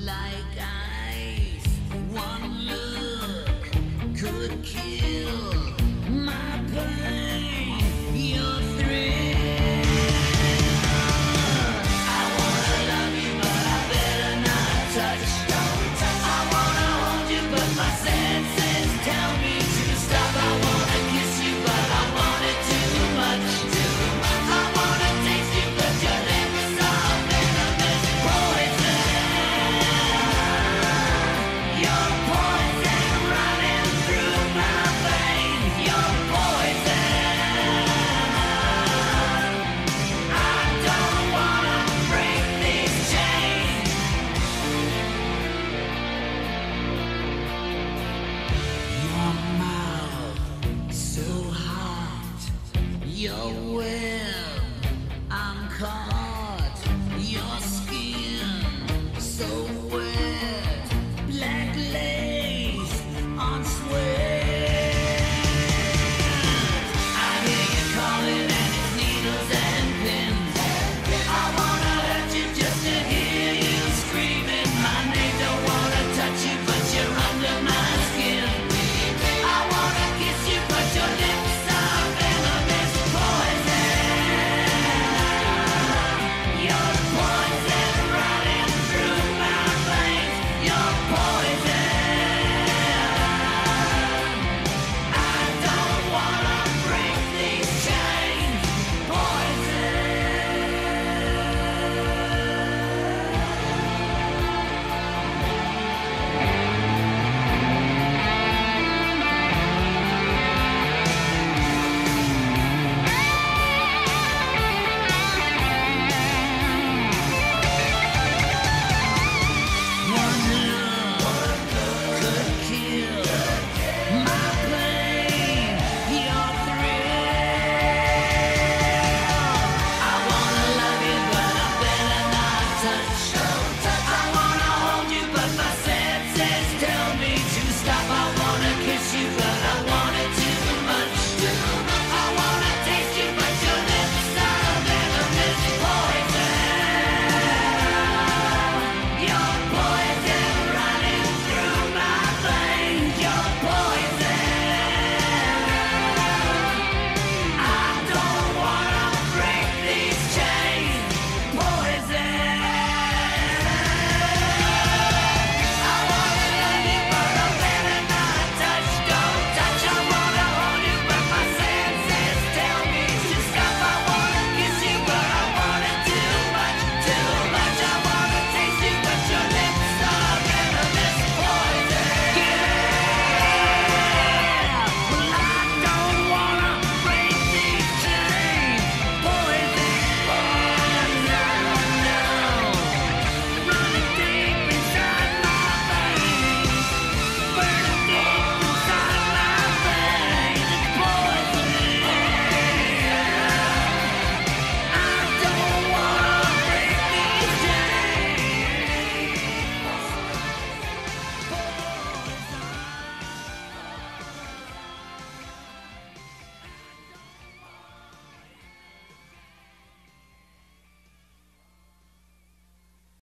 like ice. One look could kill.